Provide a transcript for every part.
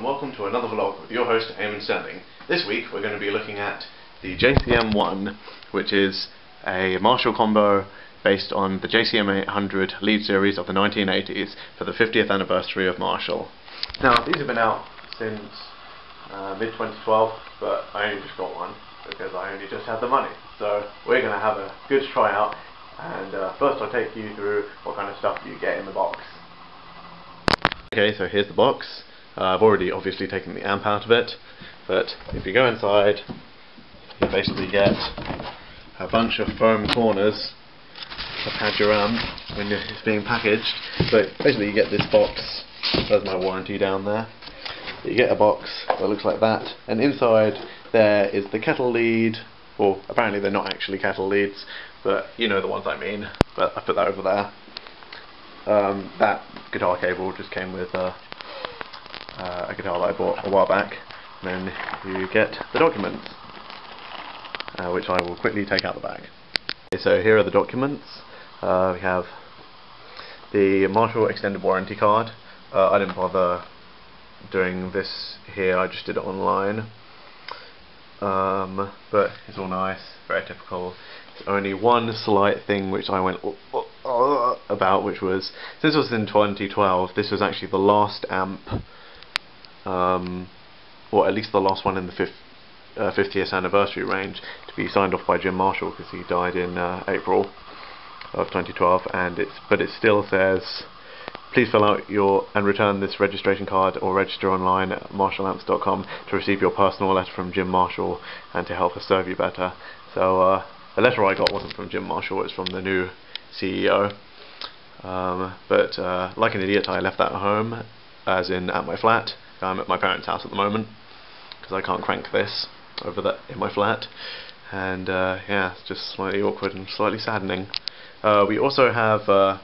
and welcome to another vlog with your host Eamon Standing. This week we're going to be looking at the JCM-1, which is a Marshall combo based on the JCM-800 lead series of the 1980s for the 50th anniversary of Marshall. Now these have been out since mid-2012, but I only just got one because I only just had the money. So we're going to have a good try out, and first I'll take you through what kind of stuff you get in the box. Okay, so here's the box. I've already obviously taken the amp out of it, but if you go inside you basically get a bunch of foam corners to pad your amp when it's being packaged. So basically you get this box, there's my warranty down there. You get a box that looks like that, and inside there is the kettle lead, or apparently they're not actually kettle leads, but you know the ones I mean, but I put that over there. That guitar cable just came with a guitar that I bought a while back, and then you get the documents, which I will quickly take out the bag. Okay, so here are the documents. We have the Marshall extended warranty card. I didn't bother doing this here, I just did it online, but it's all nice, very typical. There's only one slight thing which I went about, which was, since it was in 2012, this was actually the last amp, or at least the last one in the 50th anniversary range to be signed off by Jim Marshall, because he died in April of 2012, but it still says, please fill out and return this registration card or register online at marshallamps.com to receive your personal letter from Jim Marshall and to help us serve you better. So the letter I got wasn't from Jim Marshall, it's from the new CEO. But like an idiot I left that at home, as in at my flat. I'm at my parents' house at the moment because I can't crank this over that in my flat, and yeah, it's just slightly awkward and slightly saddening. We also have the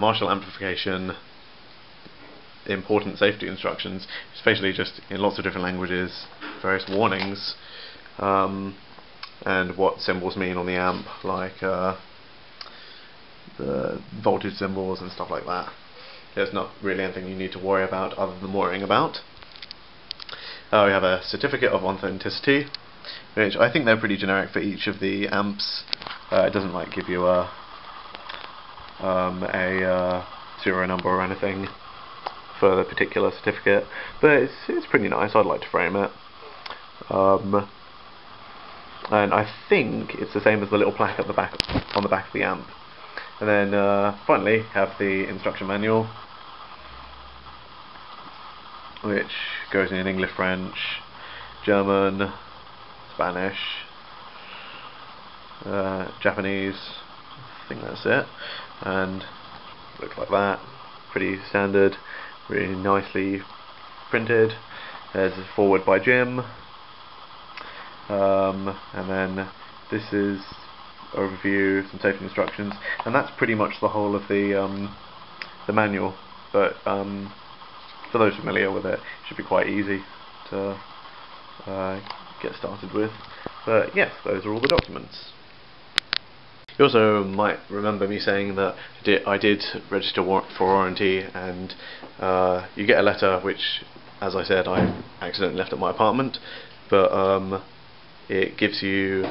Marshall Amplification important safety instructions, especially just in lots of different languages, various warnings, and what symbols mean on the amp, like the voltage symbols and stuff like that. There's not really anything you need to worry about other than worrying about. We have a certificate of authenticity, which I think they're pretty generic for each of the amps. It doesn't like give you a serial number or anything for the particular certificate, but it's pretty nice. I'd like to frame it, and I think it's the same as the little plaque at the back, on the back of the amp. And then finally have the instruction manual, which goes in English, French, German, Spanish, Japanese. I think that's it, and looks like that. Pretty standard, really nicely printed. There's a foreword by Jim, and then this is a review, some safety instructions, and that's pretty much the whole of the manual. But for those familiar with it, it should be quite easy to get started with. But yes, those are all the documents. You also might remember me saying that I did register for warranty, and you get a letter which, as I said, I accidentally left at my apartment, but it gives you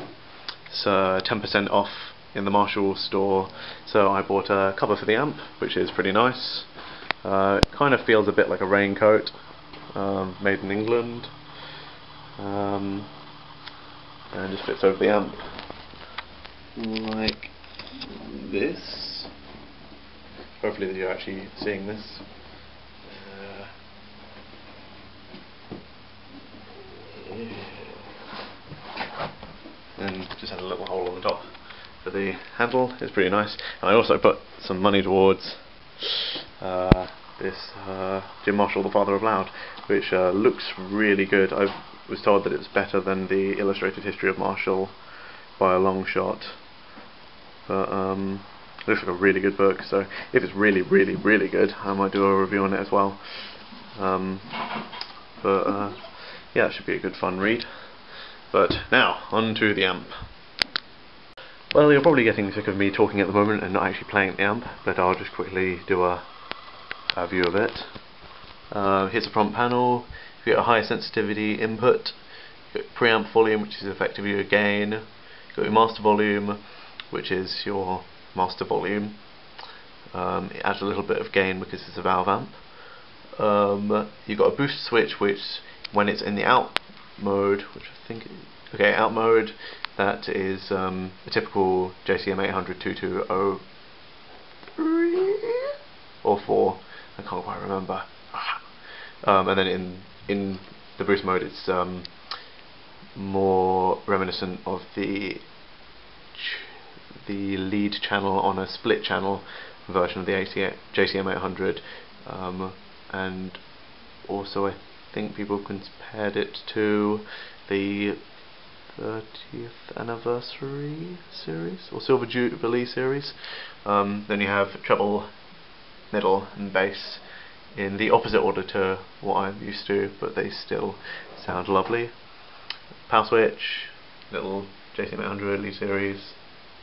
10% off in the Marshall store. So I bought a cover for the amp, which is pretty nice. It kind of feels a bit like a raincoat, made in England, and just fits over the amp like this. Hopefully you're actually seeing this. And just had a little hole on the top for the handle. It's pretty nice. And I also put some money towards this Jim Marshall, the Father of Loud, which looks really good. I was told that it's better than the Illustrated History of Marshall by a long shot. But looks like a really good book, so if it's really, really, really good, I might do a review on it as well. Yeah, it should be a good fun read. But now, on to the amp. Well, you're probably getting sick of me talking at the moment and not actually playing the amp, but I'll just quickly do a view of it. Here's the front panel. You get a high sensitivity input, you get preamp volume, which is effectively your gain, you got your master volume, which is your master volume. It adds a little bit of gain because it's a valve amp. You've got a boost switch, which when it's in the out mode, which I think, okay, out mode, that is a typical JCM-800 2203 or 4, I can't quite remember. And then in the boost mode, it's more reminiscent of the lead channel on a split channel version of the JCM-800, and also I think people compared it to the 30th anniversary series or Silver Jubilee series. Then you have treble, middle and bass in the opposite order to what I'm used to, but they still sound lovely. Power switch, little JCM-800 lead series,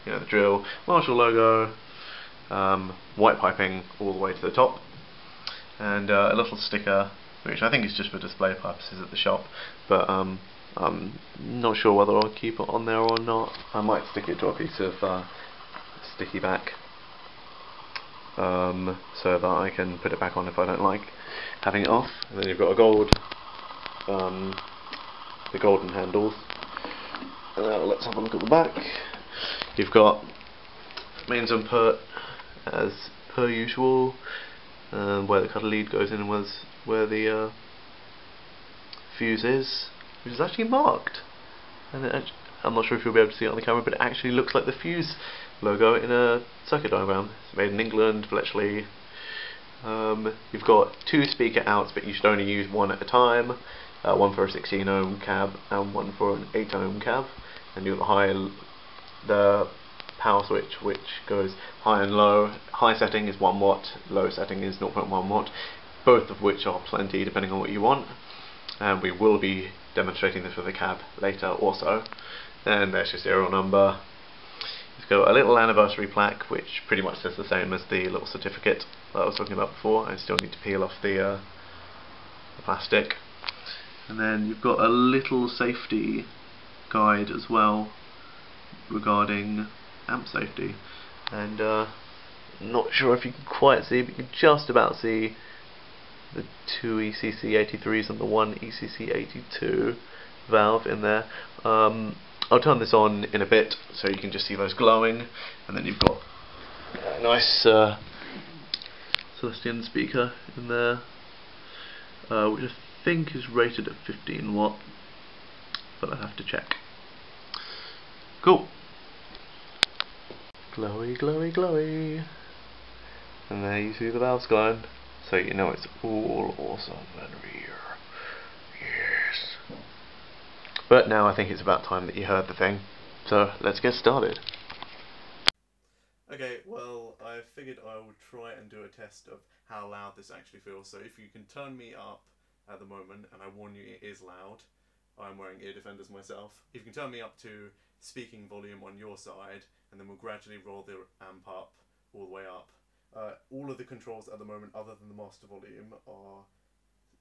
you know the drill, Marshall logo, white piping all the way to the top, and a little sticker which I think is just for display purposes at the shop, but I'm not sure whether I'll keep it on there or not. I might stick it to a piece of sticky back, so that I can put it back on if I don't like having it off. And then you've got a gold, the golden handles. And now let's have a look at the back. You've got mains input as per usual, where the cutter lead goes in and where the fuse is, which is actually marked. And it actually, I'm not sure if you'll be able to see it on the camera, but it actually looks like the fuse logo in a circuit diagram. It's made in England, Bletchley. You've got two speaker outs, but you should only use one at a time. One for a 16 ohm cab and one for an 8 ohm cab. And you've got the power switch, which goes high and low. High setting is 1 watt, low setting is 0.1 watt, both of which are plenty depending on what you want. And we will be demonstrating this with a cab later also. And there's your serial number. It's got a little anniversary plaque which pretty much says the same as the little certificate that I was talking about before. I still need to peel off the plastic. And then you've got a little safety guide as well regarding amp safety. And not sure if you can quite see, but you can just about see the two ECC83s and the one ECC82 valve in there. I'll turn this on in a bit so you can just see those glowing, and then you've got a nice Celestion speaker in there, which I think is rated at 15 watt, but I'll have to check. Cool. Glowy, glowy, glowy. And there you see the valves glowing, so you know it's all awesome and real. Yes. But now I think it's about time that you heard the thing, so let's get started. Okay, well, I figured I would try and do a test of how loud this actually feels, so if you can turn me up at the moment, and I warn you it is loud, I'm wearing ear defenders myself. If you can turn me up to speaking volume on your side, and then we'll gradually roll the amp up, all the way up. All of the controls at the moment, other than the master volume, are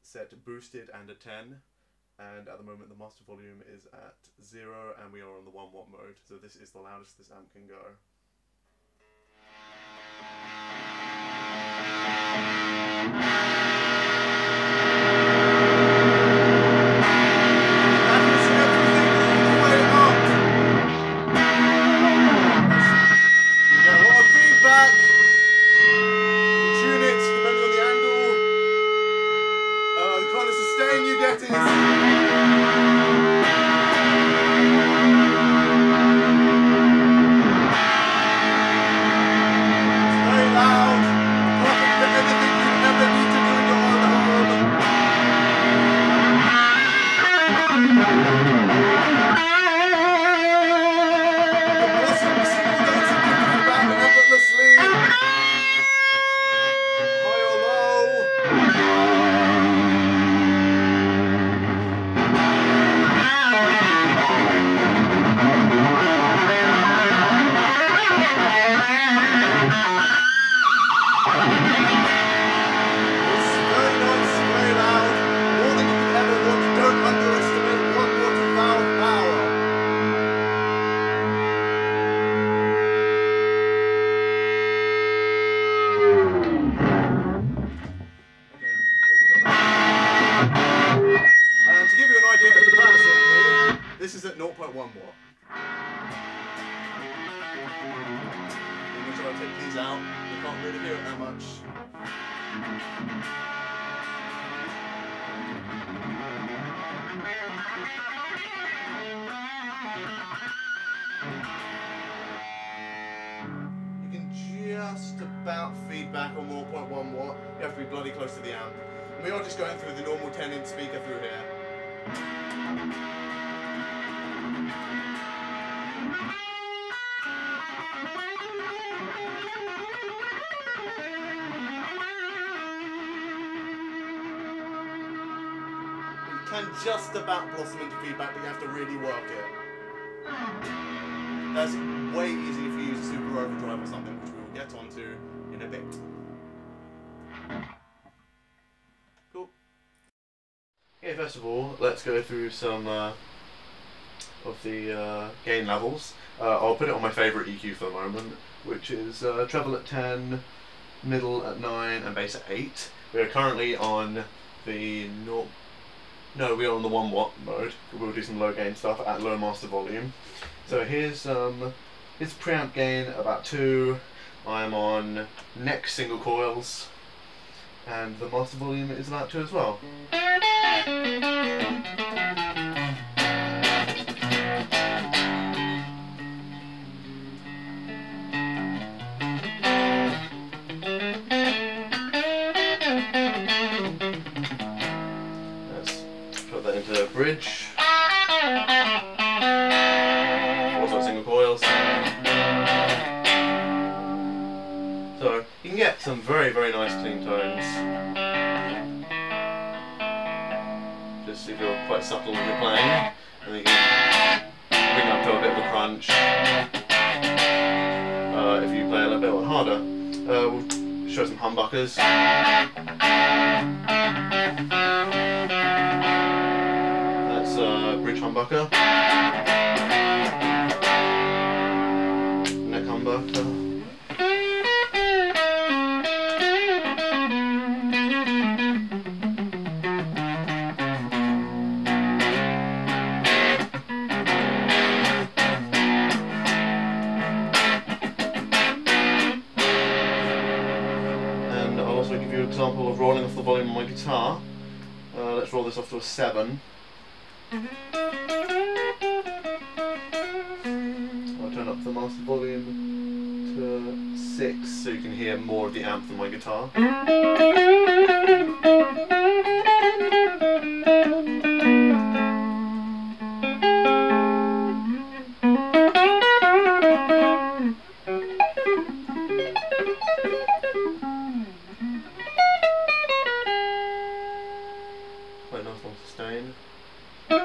set boosted and at 10. And at the moment the master volume is at 0 and we are on the 1 watt mode, so this is the loudest this amp can go. High or low? this is at 0.1 watt. I'm going to try to take these out. You can't really hear it that much. You can just about feed back on 0.1 watt. You have to be bloody close to the amp. And we are just going through the normal 10-inch speaker through here. Can just about blossom into feedback, but you have to really work it. That's way easier if you use a Super Overdrive or something, which we will get onto in a bit. Cool. Okay, first of all, let's go through some of the gain levels. I'll put it on my favourite EQ for the moment, which is treble at 10, middle at 9, and bass at 8. We are currently on the we're on the 1 watt mode. We'll do some low gain stuff at low master volume. So here's preamp gain about 2. I'm on neck single coils and the master volume is about 2 as well. Bridge. Also single coils. So you can get some very, very nice clean tones. Just if you're quite subtle when you're playing. And then you can bring up to a bit of a crunch. If you play a little bit harder. We'll show some humbuckers. Bridge humbucker, neck humbucker, and I'll also give you an example of rolling off the volume on my guitar. Let's roll this off to a 7. I'll turn up the master volume to 6 so you can hear more of the amp than my guitar. Quite a nice long sustain. And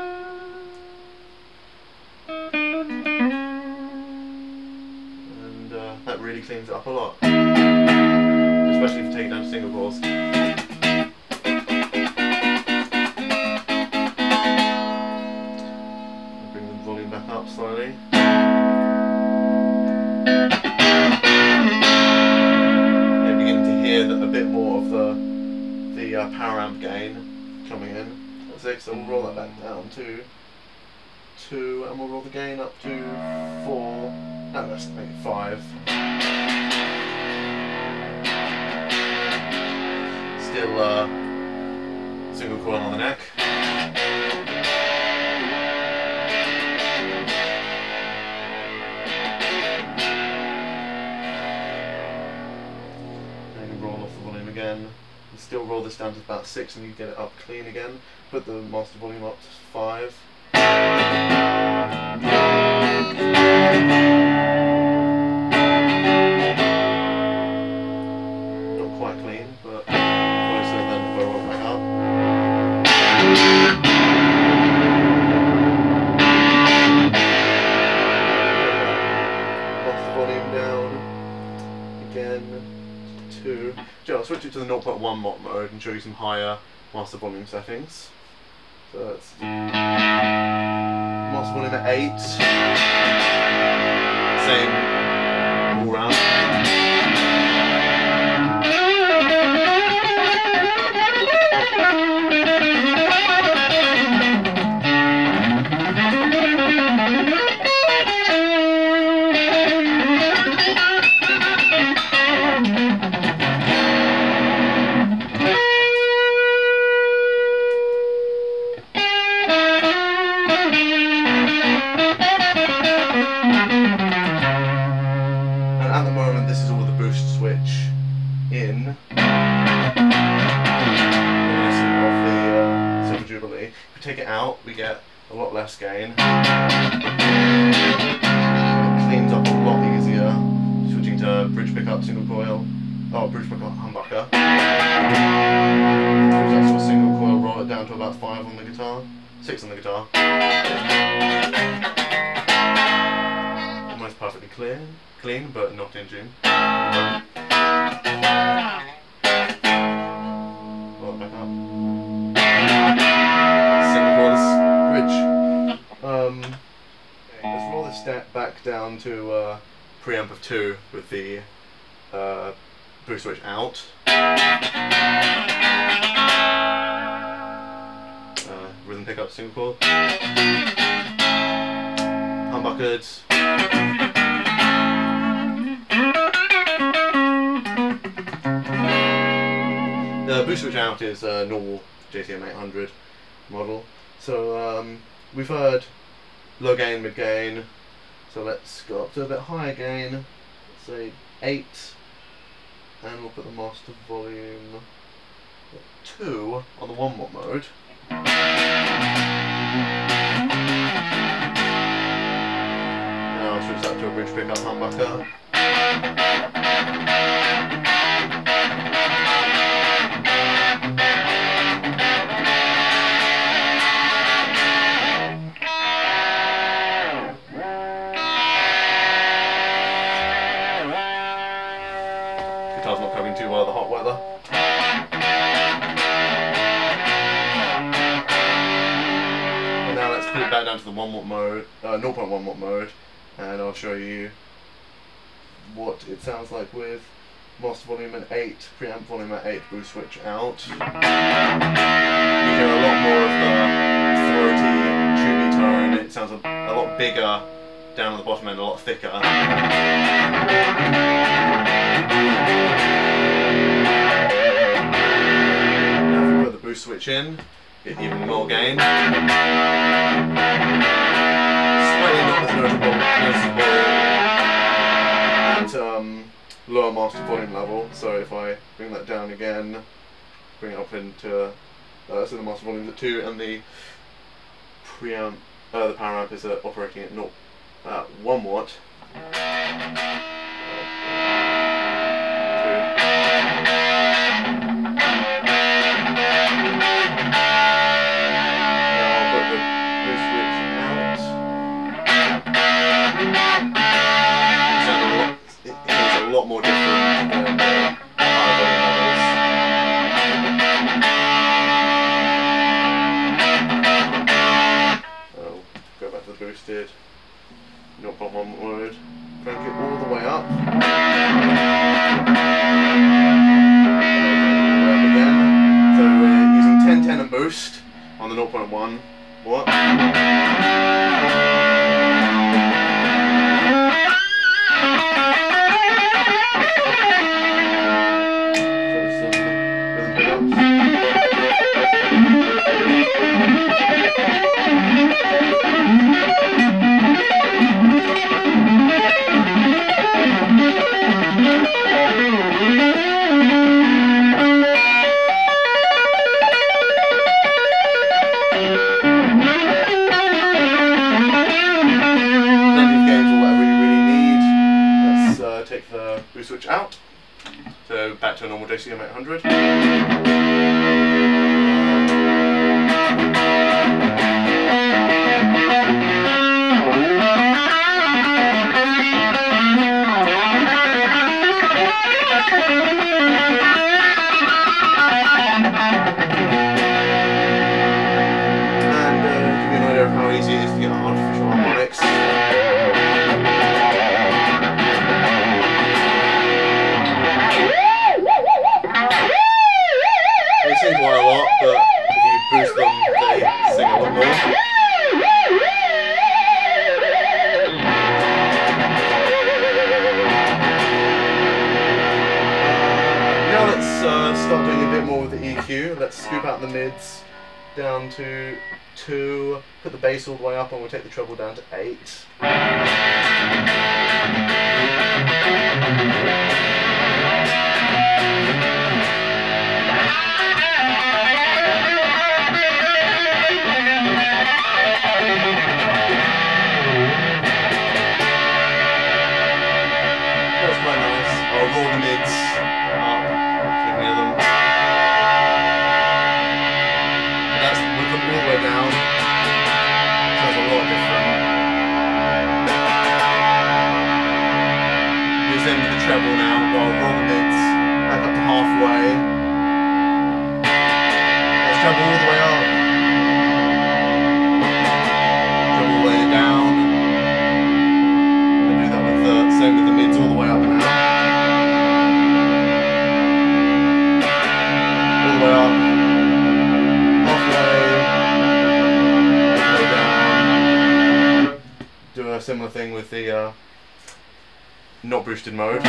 that really cleans it up a lot, especially if you take it down to single chords. Bring the volume back up slowly. You're beginning to hear a bit more of the power amp gain coming in. So we'll roll that back down to 2 and we'll roll the gain up to 4. No, let's make it 5. Still single coil on the neck. And you can roll off the volume again. Still roll this down to about 6 and you get it up clean again. Put the master volume up to 5. Not quite clean, but closer than if I roll it back up. Master volume down again. I'll switch it to the 0.1 watt mode and show you some higher master volume settings. So that's master volume at 8, same all round. quality. If we take it out, we get a lot less gain. It cleans up a lot easier. Switching to bridge pickup, single coil. Oh, bridge pickup, humbucker. That's a single coil, roll it down to about 5 on the guitar. 6 on the guitar. Almost perfectly clean, but not in tune. Roll it back up. Single chorus bridge. Let's roll this step back down to preamp of 2 with the boost switch out. Rhythm pickup, single chord. Humbuckers. The boost switch out is a normal JCM-800 model. So we've heard low gain, mid gain. So let's go up to a bit higher gain. Let's say 8. And we'll put the master volume at 2 on the 1-watt mode. Now I'll switch that to a bridge pickup humbucker. Guitar's not coping too well in the hot weather. Put it back down to the 1-watt mode, 0.1 watt mode, and I'll show you what it sounds like with master volume at 8, preamp volume at 8, boost switch out. You hear a lot more of the throaty, tuney tone. It sounds a lot bigger down at the bottom end, a lot thicker. Now if we put the boost switch in, get even more gain. Slightly not as noticeable at lower master volume level. So if I bring that down again, bring it up into so the master volume is at 2 and the preamp, the power amp is operating at 1 watt. 0.1 word, crank it all the way up. So we're using 1010 and boost on the 0.1 watt. Switch out, so back to a normal JCM-800. And give you an idea of how easy it is to get artificial harmonics. They sing quite a lot, but if you boost them, they sing a lot more. Now let's start doing a bit more with the EQ. Let's scoop out the mids down to 2, put the bass all the way up, and we'll take the treble down to 8. level now, while one it's back up to halfway. Let's jump all the way up. Jump all the way down. I do that with the same with the mids all the way up and out. All the way up. Halfway. All the way down. Do a similar thing with the not boosted mode.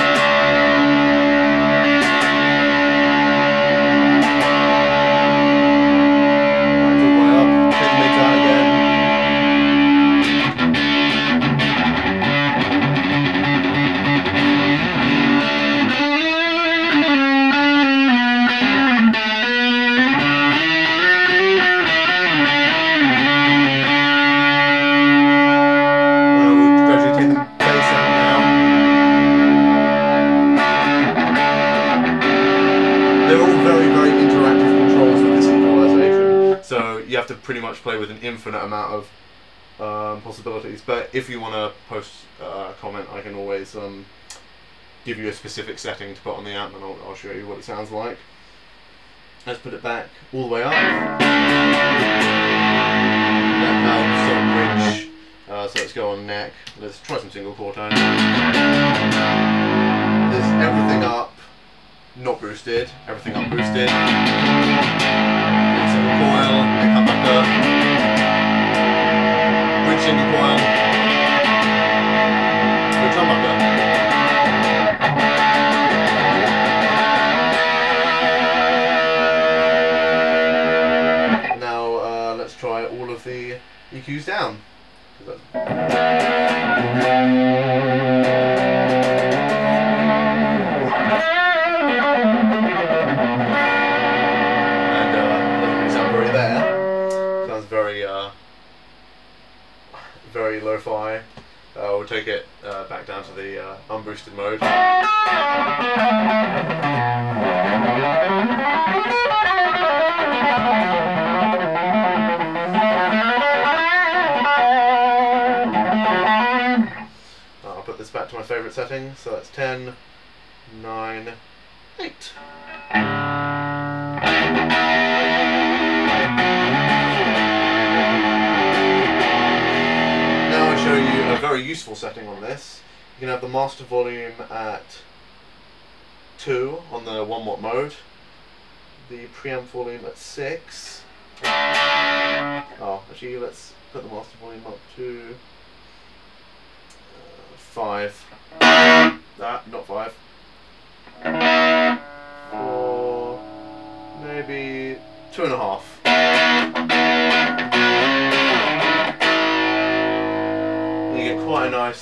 To pretty much play with an infinite amount of possibilities, but if you want to post a comment, I can always give you a specific setting to put on the amp, and I'll show you what it sounds like. Let's put it back all the way up. That helps sort of bridge. So let's go on neck. Let's try some single chord tones. There's everything up, not boosted. Everything up boosted. Single coil, they come back up, bridge single coil, bridge on back up. Now let's try all of the EQs down. Very lo-fi. We'll take it back down to the unboosted mode. I'll put this back to my favourite setting, so that's 10, 9, 8. Show you a very useful setting on this. You can have the master volume at 2 on the 1 watt mode, the preamp volume at 6. Oh, actually, let's put the master volume up to 5. Not 5. 4, maybe 2.5. Quite a nice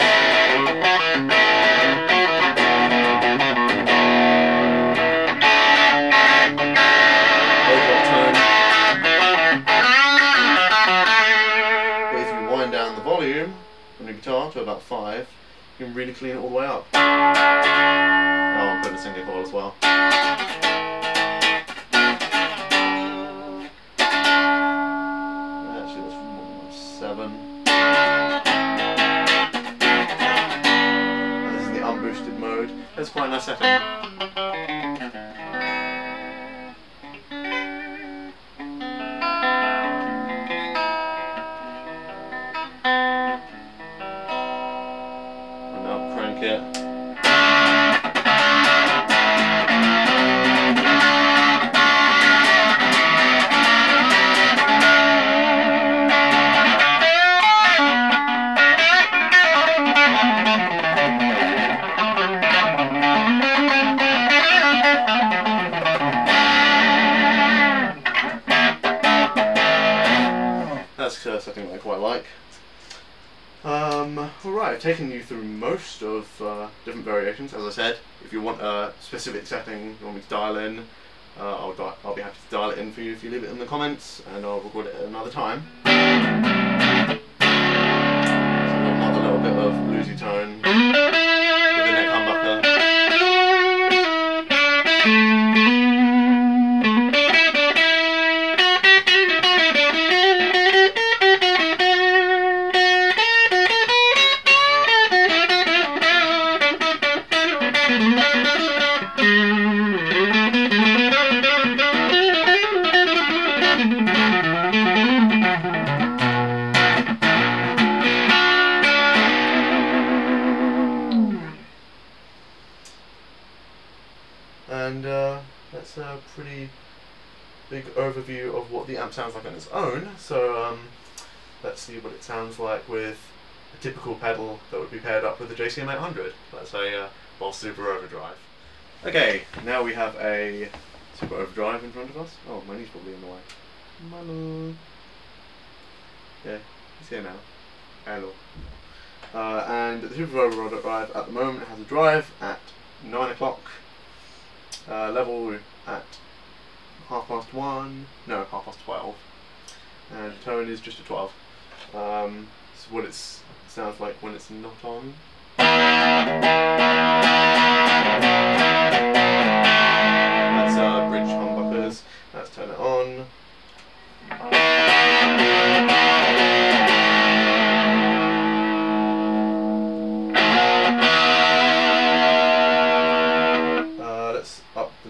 overtone. But if you wind down the volume on the guitar to about 5, you can really clean it all the way up. Oh, I'll put a single coil as well. Actually, that's 7. Boosted mode. That's quite a nice setting. And now crank it. Setting that I quite like. Alright, I've taken you through most of different variations. As I said, if you want a specific setting you want me to dial in, I'll be happy to dial it in for you if you leave it in the comments, and I'll record it at another time. So another little bit of bluesy tone with the neck humbucker. pretty big overview of what the amp sounds like on its own. So let's see what it sounds like with a typical pedal that would be paired up with a JCM-800. Let's say Boss Super Overdrive. Okay, now we have a Super Overdrive in front of us. Oh, my knee's probably in the way. Manu. Yeah, he's here now. Hello. And the Super Overdrive at the moment has a drive at 9 o'clock, level at 12, and the tone is just a 12. It's what it sounds like when it's not on.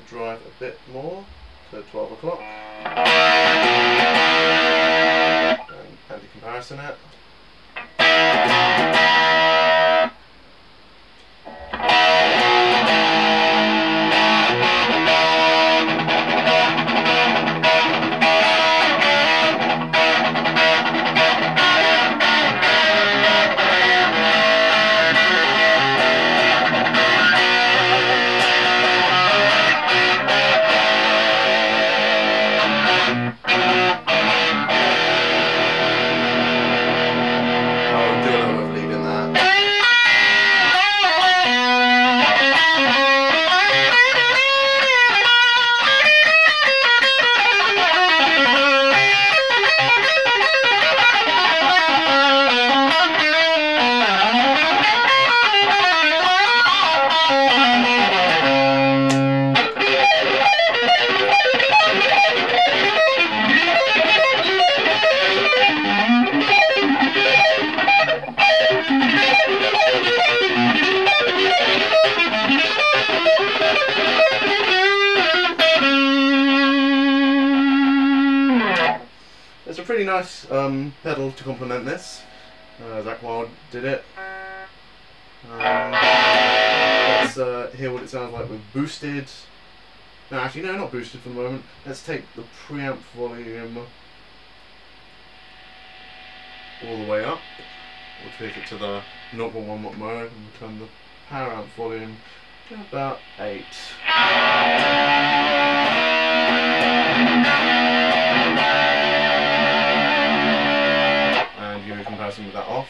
Drive a bit more to 12 o'clock and anti-comparison it. It's a pretty nice pedal to complement this. Zach Wild did it. Let's hear what it sounds like with boosted. No, actually, no, not boosted for the moment. Let's take the preamp volume all the way up. We'll take it to the 0.1 watt mode and we'll turn the power amp volume to about 8. Give a comparison with that off.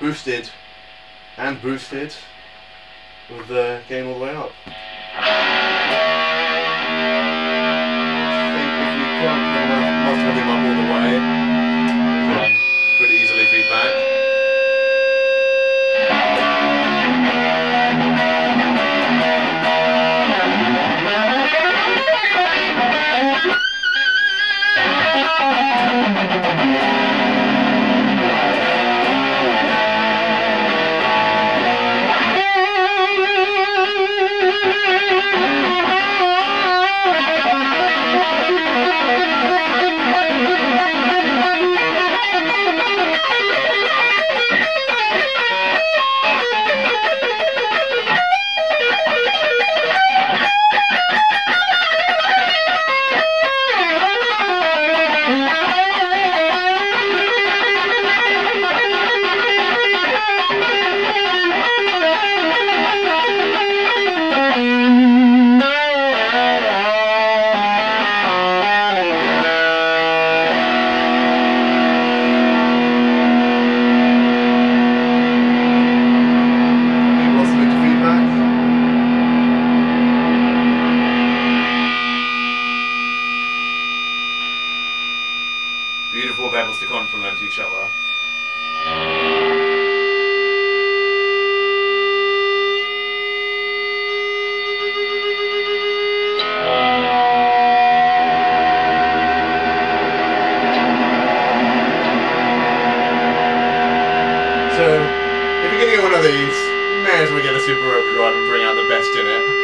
Boosted and boosted with the gain all the way up. I think if you can't turn the multi-volume up all the way, you can pretty easily feed back. Beautiful bevels to come from an empty cello. So, if you're going to get one of these, you may as well get a Super Overdrive and bring out the best in it.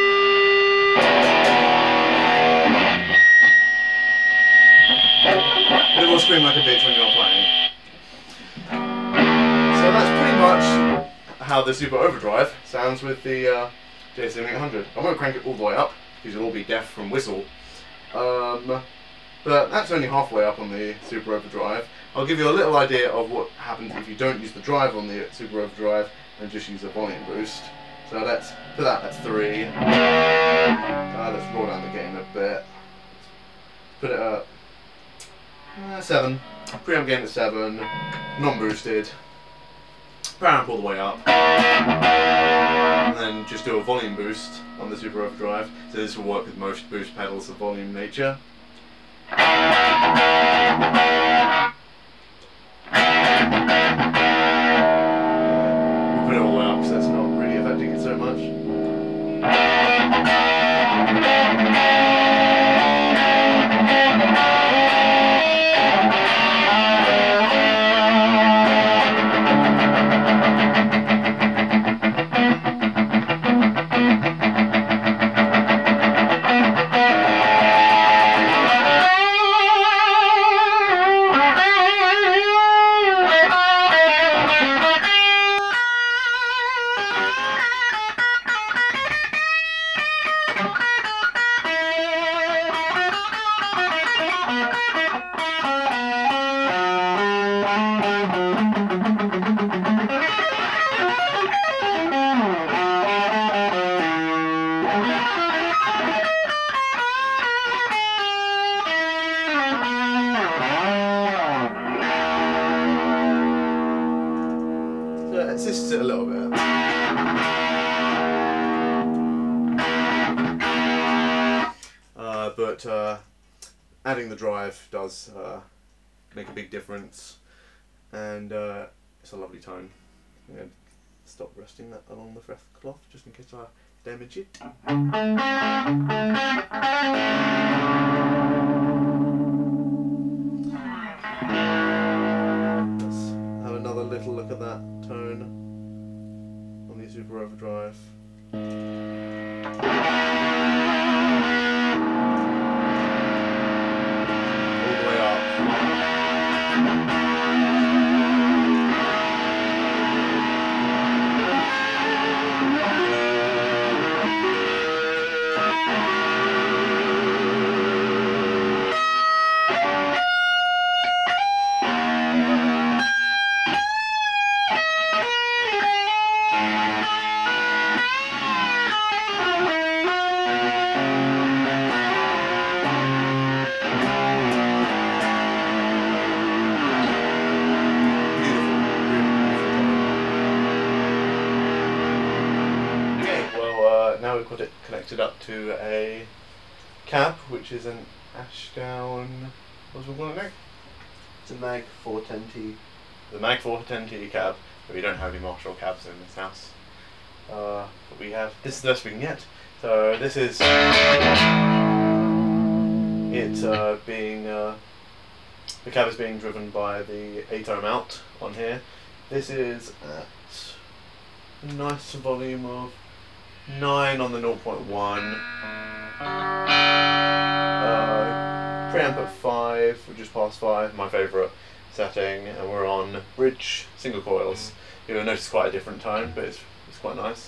It will scream like a bitch when you're playing. So that's pretty much how the Super Overdrive sounds with the JCM-800. I won't crank it all the way up, because you'll all be deaf from whistle. But that's only halfway up on the Super Overdrive. I'll give you a little idea of what happens if you don't use the drive on the Super Overdrive and just use a volume boost. So let's, for that, that's 3. Let's roll down the gain a bit. Put it up. 7. Preamp gain to 7. Non-boosted. Power amp all the way up. And then just do a volume boost on the Super Overdrive. So this will work with most boost pedals of volume nature. We'll put it all the way up because that's not really affecting it so much. But adding the drive does make a big difference, and it's a lovely tone. I'm going to stop resting that along the fret cloth just in case I damage it. Let's have another little look at that tone on the Super Overdrive. We've got it connected up to a cab, which is an Ashdown, what's it called now? It's a Mag 410T. The Mag 410T cab, but we don't have any Marshall cabs in this house. But we have, this is the best we can get. So this is it being, the cab is being driven by the 8-ohm out on here. This is at a nice volume of 9 on the 0.1, preamp at 5, which is past 5, my favourite setting, and we're on bridge single coils. You'll notice quite a different tone, but it's quite nice.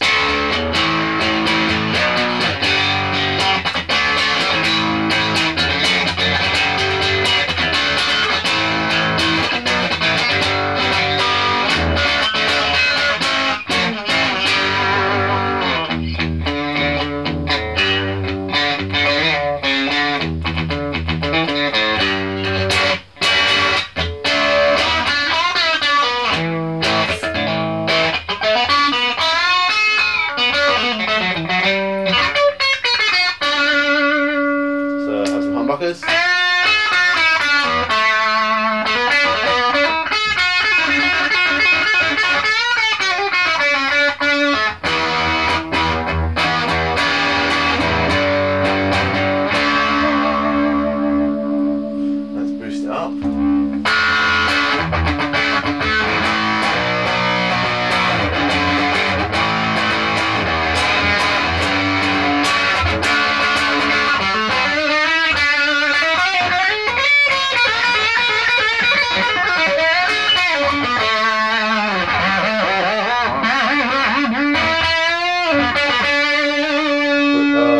well.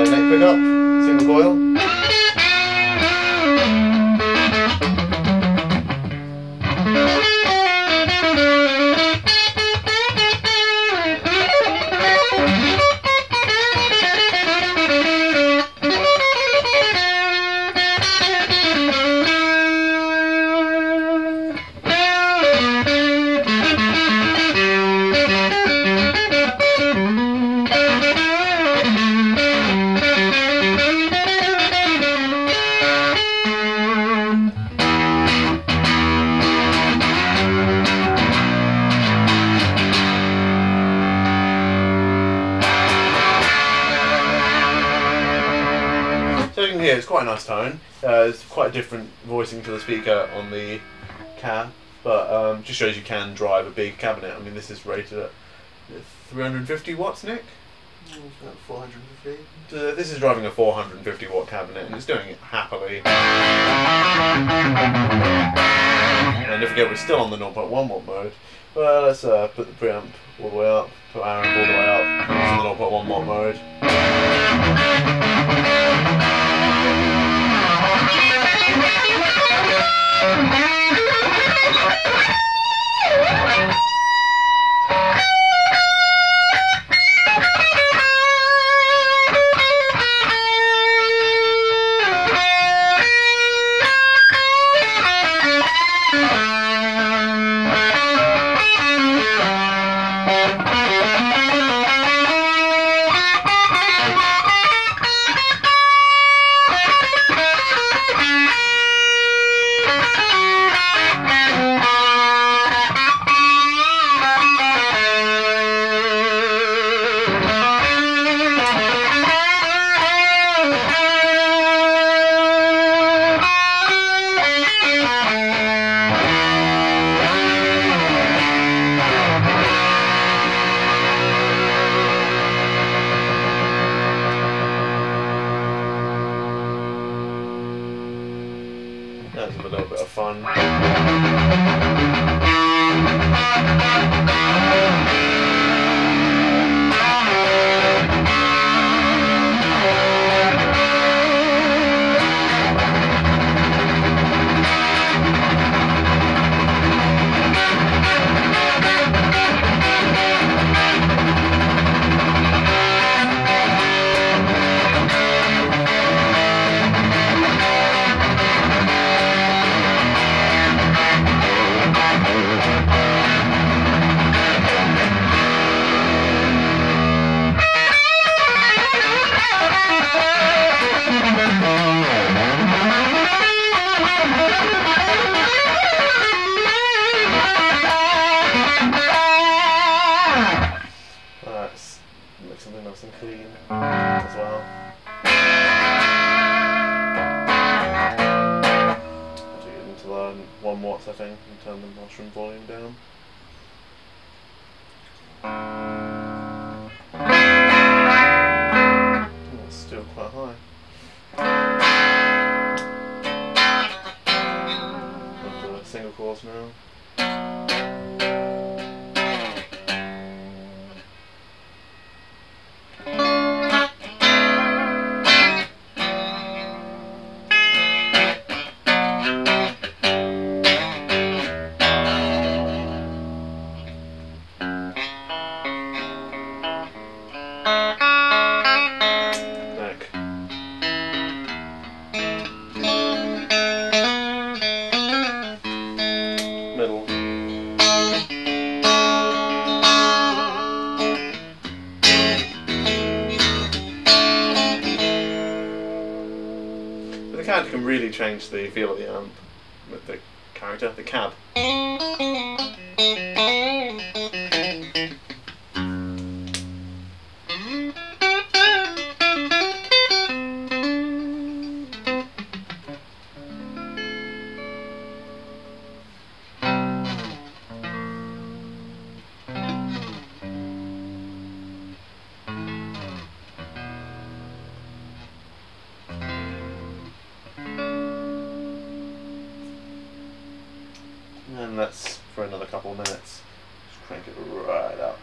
Neck pick up, single coil. Yeah, it's quite a nice tone. It's quite a different voicing to the speaker on the cab, but just shows you can drive a big cabinet. I mean, this is rated at 350 watts, Nick? About 450. This is driving a 450 watt cabinet, and it's doing it happily. And don't forget, we're still on the 0.1 watt mode. Well, let's put the preamp all the way up, put our amp all the way up, and it's on the 0.1 watt mode. That's a little bit of fun. I think, and turn the mushroom volume down. That's still quite high. I'll do a single chords now. Cab can really change the feel of the amp with the character, the cab. and that's for another couple of minutes. Just crank it right up.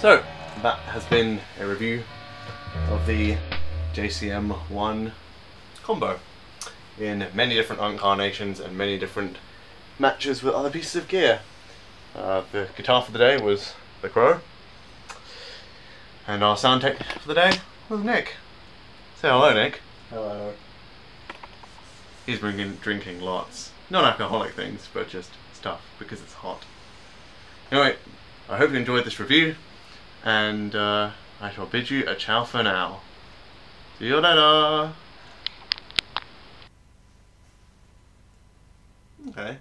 So that has been a review of the JCM-1 combo in many different incarnations and many different matches with other pieces of gear. The guitar for the day was the Crow, and our sound tech for the day was Nick. Say hello, Nick. Hello. He's been drinking lots, non-alcoholic things, but just stuff because it's hot. Anyway, I hope you enjoyed this review. And I shall bid you a ciao for now. See you later! Okay.